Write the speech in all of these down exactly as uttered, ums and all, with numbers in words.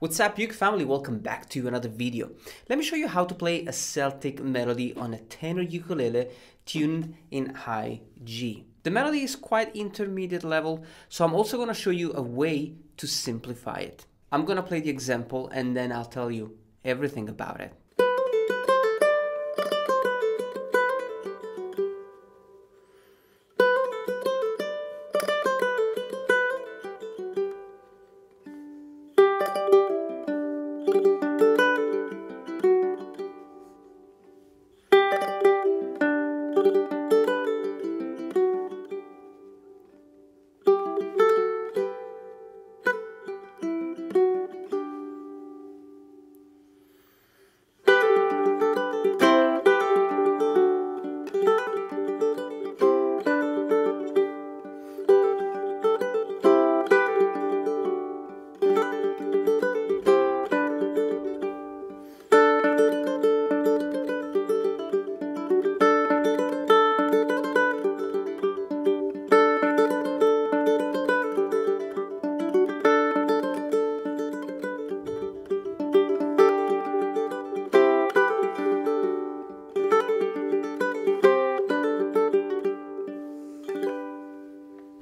What's up, Uke family? Welcome back to another video. Let me show you how to play a Celtic melody on a tenor ukulele tuned in high G. The melody is quite intermediate level, so I'm also going to show you a way to simplify it. I'm going to play the example and then I'll tell you everything about it.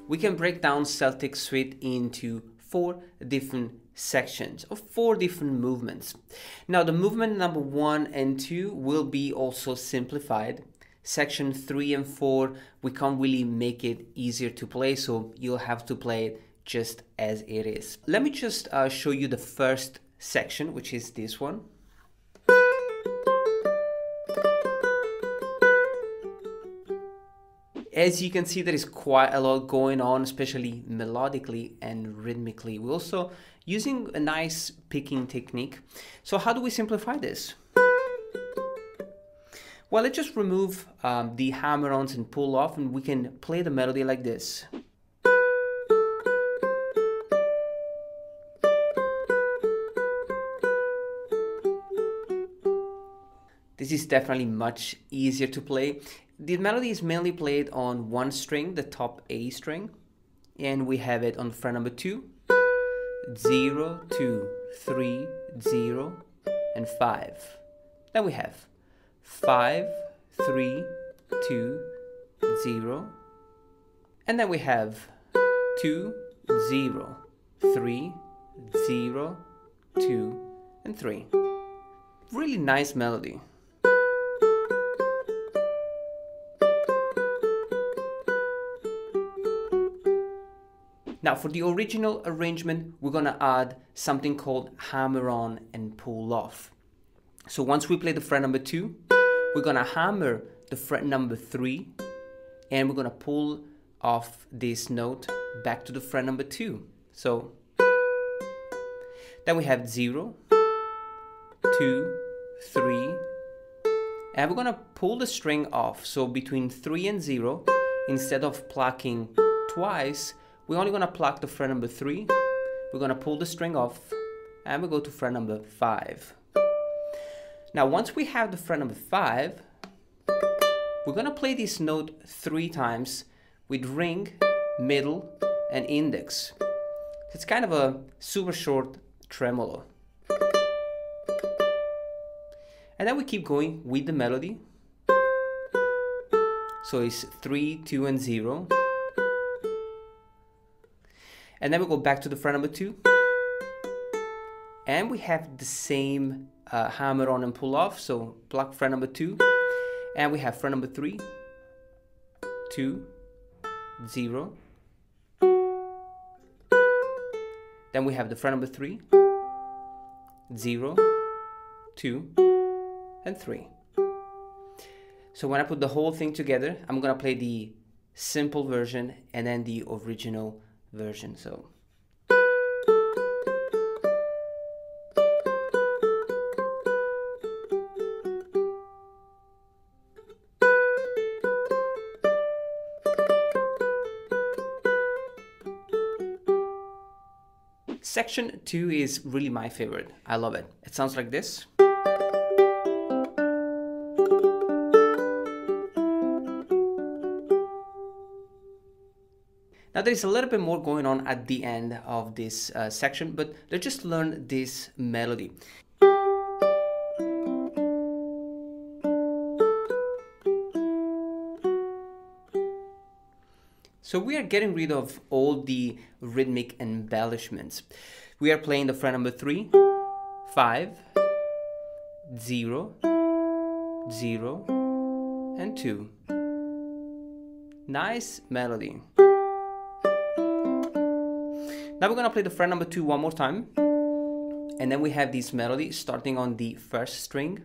We can break down Celtic Suite into four different sections of four different movements. Now the movement number one and two will be also simplified. Section three and four, we can't really make it easier to play, so you'll have to play it just as it is. Let me just uh, show you the first section, which is this one. As you can see, there is quite a lot going on, especially melodically and rhythmically. We're also using a nice picking technique. So how do we simplify this? Well, let's just remove um, the hammer-ons and pull off, and we can play the melody like this. This is definitely much easier to play. The melody is mainly played on one string, the top A string, and we have it on fret number two, zero, two, three, zero, and five. Then we have five, three, two, zero, and then we have two, zero, three, zero, two, and three. Really nice melody. Now for the original arrangement, we're going to add something called hammer on and pull off. So once we play the fret number two, we're going to hammer the fret number three, and we're going to pull off this note back to the fret number two. So then we have zero, two, three, and we're going to pull the string off. So between three and zero, instead of plucking twice, we're only going to pluck the fret number three, we're going to pull the string off, and we go to fret number five. Now once we have the fret number five, we're going to play this note three times with ring, middle, and index. It's kind of a super short tremolo. And then we keep going with the melody. So it's three, two, and zero. And then we go back to the fret number two, and we have the same uh, hammer on and pull off. So pluck fret number two, and we have fret number three, two, zero. Then we have the fret number three, zero, two, and three. So when I put the whole thing together, I'm gonna play the simple version and then the original version. So section two is really my favorite. I love it. It sounds like this. Now there is a little bit more going on at the end of this uh, section, but let's just learn this melody. So we are getting rid of all the rhythmic embellishments. We are playing the fret number three, five, zero, zero, and two. Nice melody. Now we're gonna play the fret number two one more time. And then we have this melody starting on the first string.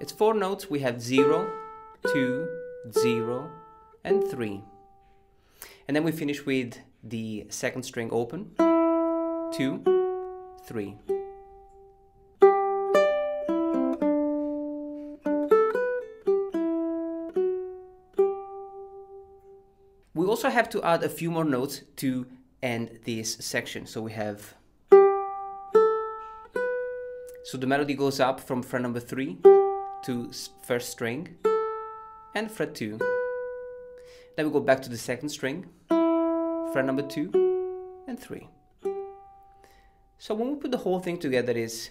It's four notes. We have zero, two, zero, and three. And then we finish with the second string open, two, three. We also have to add a few more notes to end this section. So we have, so the melody goes up from fret number three to first string and fret two. Then we go back to the second string, fret number two and three. So when we put the whole thing together, it's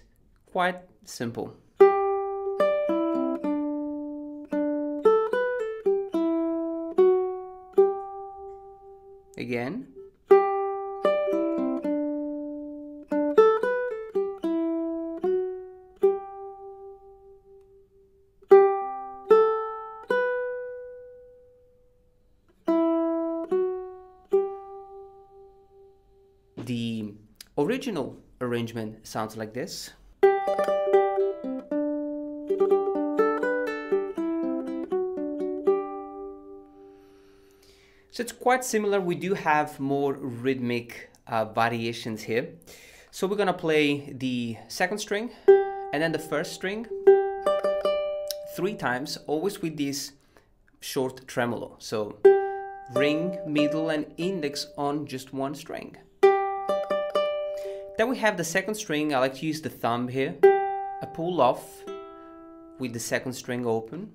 quite simple. Again. The original arrangement sounds like this. So it's quite similar. We do have more rhythmic uh, variations here. So we're gonna play the second string and then the first string three times, always with this short tremolo. So ring, middle, and index on just one string. Then we have the second string. I like to use the thumb here. A pull off with the second string open.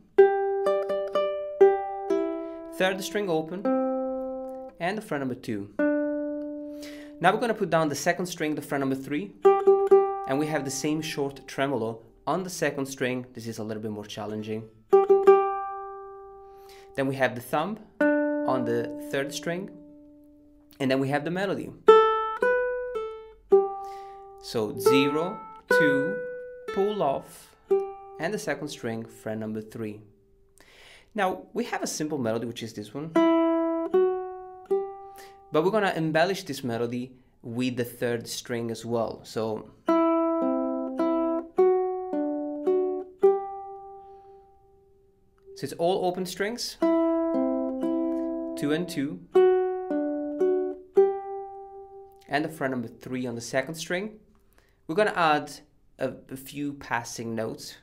Third string open. And the fret number two. Now we're going to put down the second string, the fret number three. And we have the same short tremolo on the second string. This is a little bit more challenging. Then we have the thumb on the third string. And then we have the melody. So zero, two, pull off, and the second string, fret number three. Now we have a simple melody, which is this one. But we're gonna embellish this melody with the third string as well. So So it's all open strings. Two and two. And the fret number three on the second string. We're gonna add a, a few passing notes.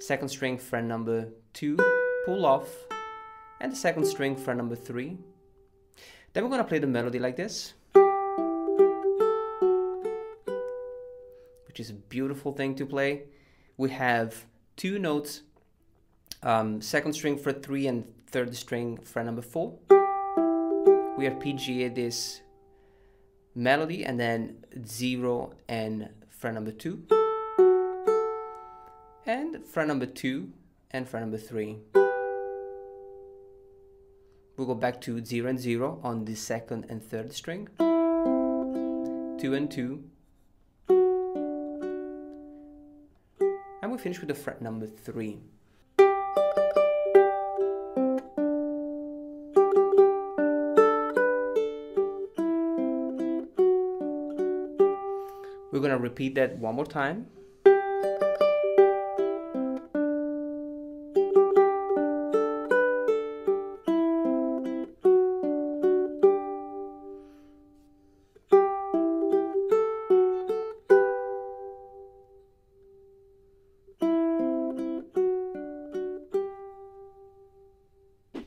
Second string, fret number two, pull off, and the second string, fret number three. Then we're gonna play the melody like this, which is a beautiful thing to play. We have two notes, um, second string, fret three, and third string, fret number four. We arpeggiate this melody and then zero and fret number two and fret number two and fret number three. We'll go back to zero and zero on the second and third string, two and two, and we finish with the fret number three. We're gonna repeat that one more time.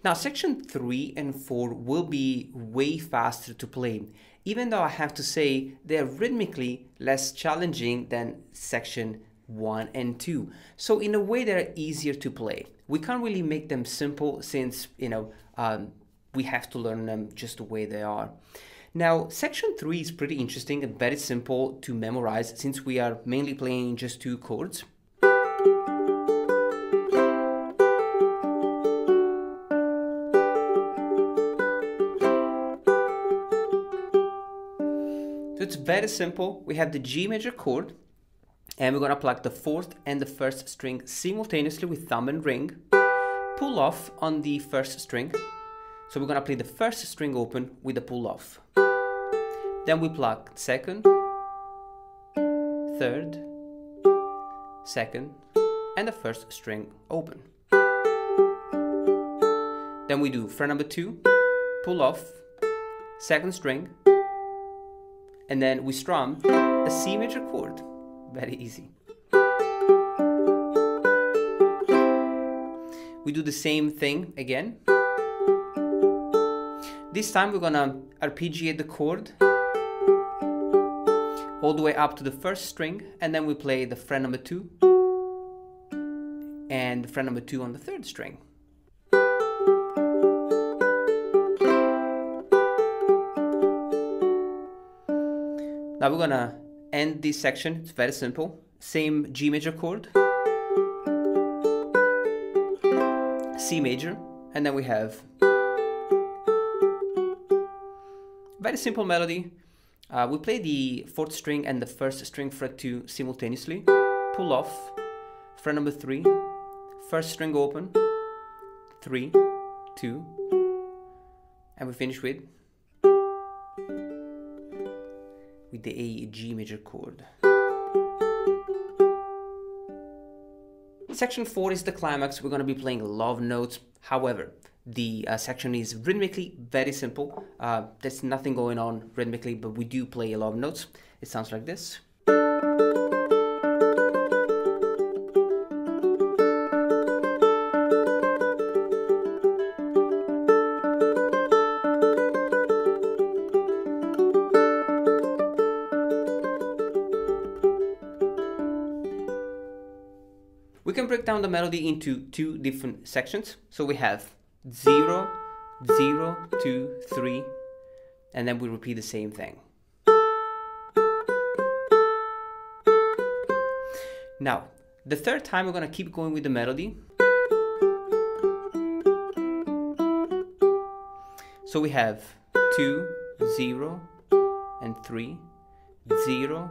Now section three and four will be way faster to play, even though I have to say they're rhythmically less challenging than section one and two. So in a way they're easier to play. we can't really make them simple since, you know, um, we have to learn them just the way they are. Now, section three is pretty interesting and very simple to memorize since we are mainly playing just two chords. So it's very simple. We have the G major chord, and we're gonna pluck the fourth and the first string simultaneously with thumb and ring, pull off on the first string. So we're gonna play the first string open with a pull off. Then we pluck second, third, second, and the first string open. Then we do fret number two, pull off, second string, and then we strum a C major chord. Very easy. We do the same thing again. This time we're gonna arpeggiate the chord all the way up to the first string, and then we play the fret number two and the fret number two on the third string. Now we're gonna end this section. It's very simple. Same G major chord, C major, and then we have very simple melody. Uh, we play the fourth string and the first string fret two simultaneously. Pull off, fret number three, first string open, three, two, and we finish with with the A G major chord. Section four is the climax. We're going to be playing love notes. However, the uh, section is rhythmically very simple. Uh, there's nothing going on rhythmically, but we do play a lot of notes. It sounds like this. We can break down the melody into two different sections. So we have zero, zero, two, three, and then we repeat the same thing. Now, the third time we're gonna keep going with the melody. So we have two, zero, and three, zero,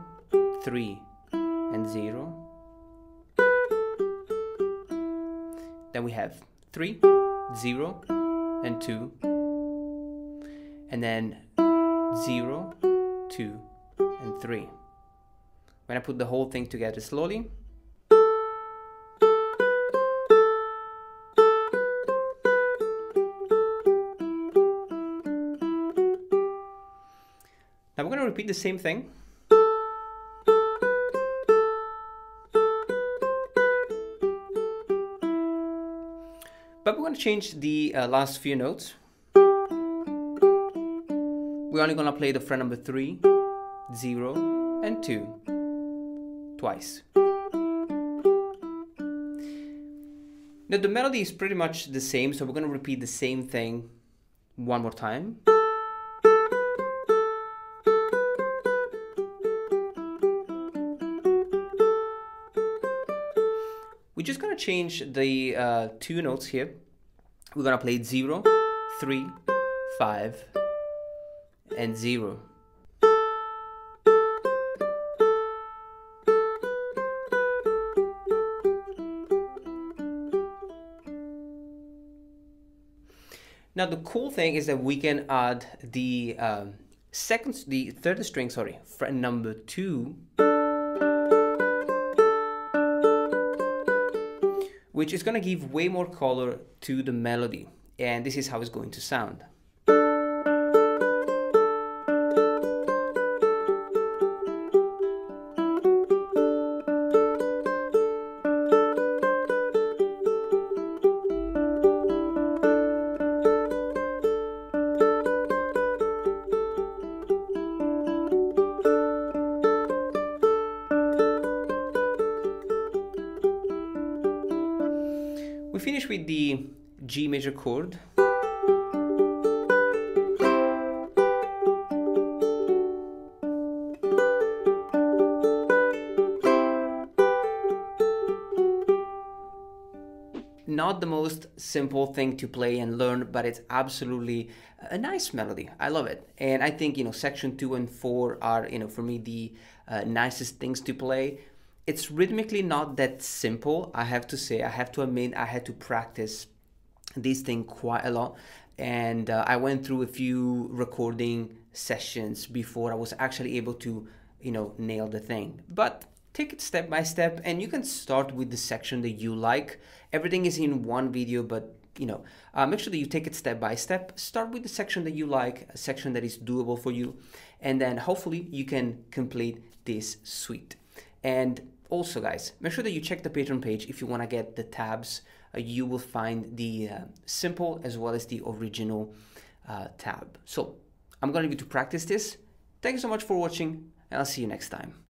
three, and zero. Then we have three, zero, and two, and then zero, two, and three. When I put the whole thing together slowly, now we're going to repeat the same thing. But we're going to change the uh, last few notes. We're only going to play the fret number three, zero, and two twice. Now the melody is pretty much the same, so we're going to repeat the same thing one more time. We're just going to change the uh, two notes here. We're going to play zero, three, five, and zero. Now the cool thing is that we can add the um, second, the third string, sorry, fret number two, which is going to give way more color to the melody. And this is how it's going to sound. finish with the G major chord. Not the most simple thing to play and learn, but it's absolutely a nice melody. I love it. And I think, you know, section two and four are, you know, for me, the uh, nicest things to play. It's rhythmically not that simple, I have to say. I have to admit, I had to practice this thing quite a lot. And uh, I went through a few recording sessions before I was actually able to, you know, nail the thing. But take it step by step, and you can start with the section that you like. Everything is in one video, but you know, uh, make sure that you take it step by step. Start with the section that you like, a section that is doable for you, and then hopefully you can complete this suite. And also, guys, make sure that you check the Patreon page if you want to get the tabs. Uh, you will find the uh, simple as well as the original uh, tab. So I'm going to leave you to practice this. Thank you so much for watching, and I'll see you next time.